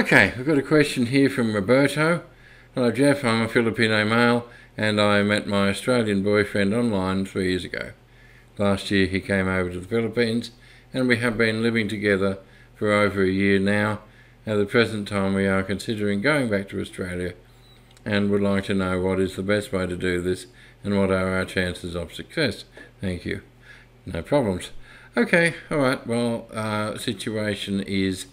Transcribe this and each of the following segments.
Okay, we've got a question here from Roberto. Hello Jeff, I'm a Filipino male and I met my Australian boyfriend online 3 years ago. Last year he came over to the Philippines and we have been living together for over a year now. At the present time we are considering going back to Australia and would like to know what is the best way to do this and what are our chances of success. Thank you. No problems. Okay, alright, well, situation is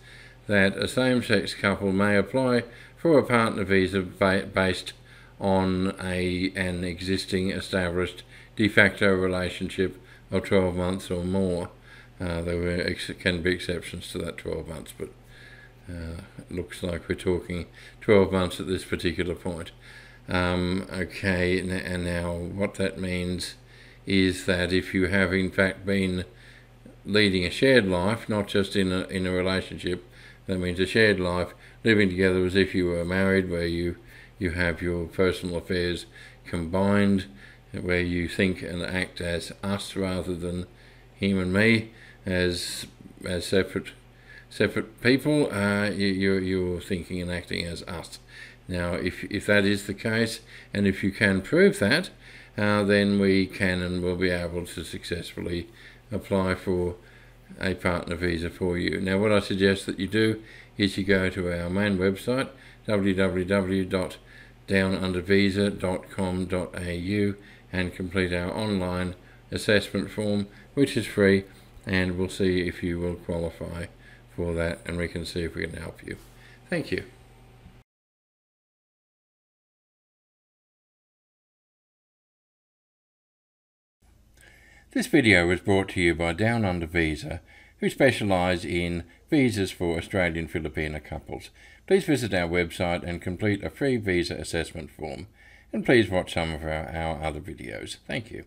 that a same-sex couple may apply for a partner visa based on an existing established de facto relationship of 12 months or more. There can be exceptions to that 12 months, but it looks like we're talking 12 months at this particular point. Okay, and now what that means is that if you have in fact been leading a shared life, not just in a relationship, that means a shared life, living together as if you were married, where you have your personal affairs combined, where you think and act as us rather than him and me, as separate people. You're thinking and acting as us. Now, if that is the case, and if you can prove that, then we can and will be able to successfully apply for a partner visa for you. Now what I suggest that you do is you go to our main website www.downundervisa.com.au and complete our online assessment form, which is free, and we'll see if you will qualify for that and we can see if we can help you. Thank you. This video was brought to you by Down Under Visa, who specialise in visas for Australian Filipino couples. Please visit our website and complete a free visa assessment form, and please watch some of our other videos. Thank you.